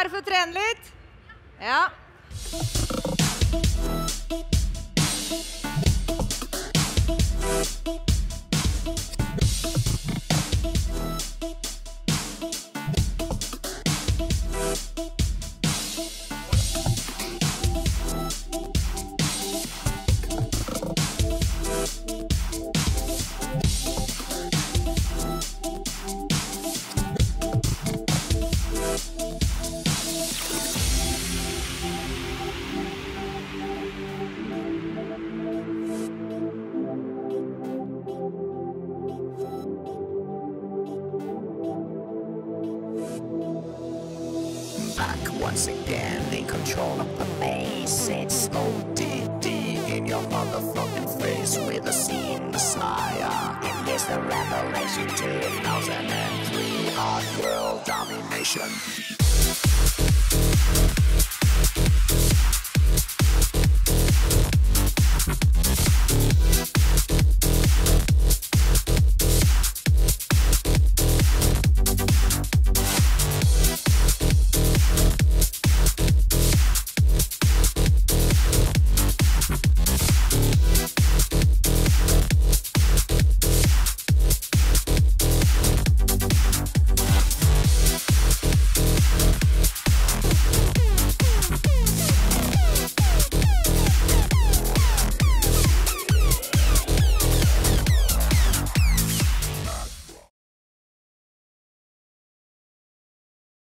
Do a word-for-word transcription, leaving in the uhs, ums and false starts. klare for å trene litt? Ja. Once again, they control of the maze. It's O D D in your motherfucking face with a scene messiah. And here's the revelation, two thousand three, hard world domination.